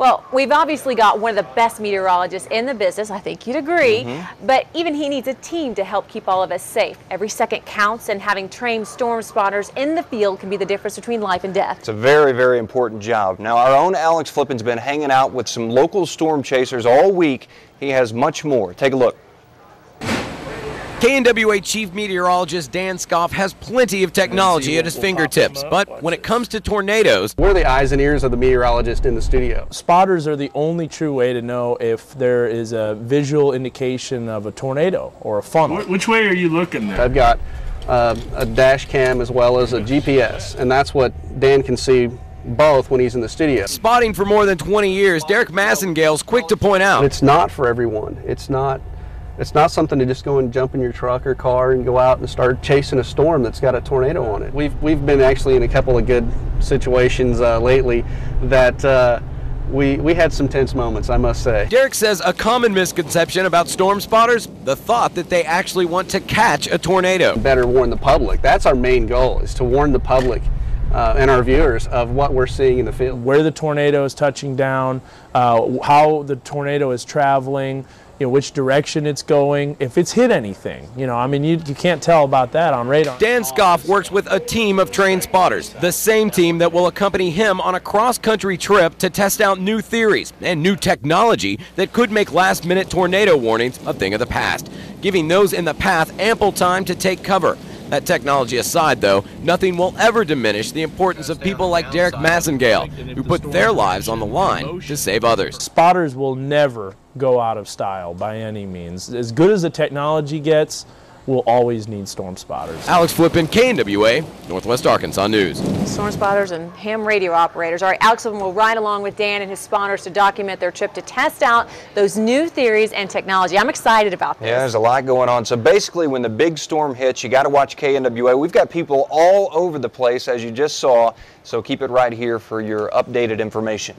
Well, we've obviously got one of the best meteorologists in the business, I think you'd agree, but even he needs a team to help keep all of us safe. Every second counts, and having trained storm spotters in the field can be the difference between life and death. It's a very, very important job. Now, our own Alex Flippin's been hanging out with some local storm chasers all week. He has much more. Take a look. KNWA Chief Meteorologist Dan Skoff has plenty of technology at his fingertips, but when it comes to tornadoes... We're the eyes and ears of the meteorologist in the studio. Spotters are the only true way to know if there is a visual indication of a tornado or a funnel. Which way are you looking there? I've got a dash cam as well as a GPS, and that's what Dan can see both when he's in the studio. Spotting for more than 20 years, Derek Massengale's quick to point out... It's not for everyone. It's not something to just go and jump in your truck or car and go out and start chasing a storm that's got a tornado on it. We've been actually in a couple of good situations lately that we had some tense moments, I must say. Derek says a common misconception about storm spotters, the thought that they actually want to catch a tornado. Better warn the public. That's our main goal, is to warn the public and our viewers of what we're seeing in the field. Where the tornado is touching down, how the tornado is traveling, you know, which direction it's going, if it's hit anything. You know, I mean, you can't tell about that on radar. Dan Skoff works with a team of trained spotters, the same team that will accompany him on a cross-country trip to test out new theories and new technology that could make last-minute tornado warnings a thing of the past, giving those in the path ample time to take cover. That technology aside, though, nothing will ever diminish the importance of people like Derek Massengale, who put their lives on the line to save others. Spotters will never go out of style by any means. As good as the technology gets, we'll always need storm spotters. Alex Flippin, KNWA, Northwest Arkansas News. Storm spotters and ham radio operators. All right, Alex Flippin will ride along with Dan and his spotters to document their trip to test out those new theories and technology. I'm excited about this. Yeah, there's a lot going on. So basically, when the big storm hits, you got to watch KNWA. We've got people all over the place, as you just saw, so keep it right here for your updated information.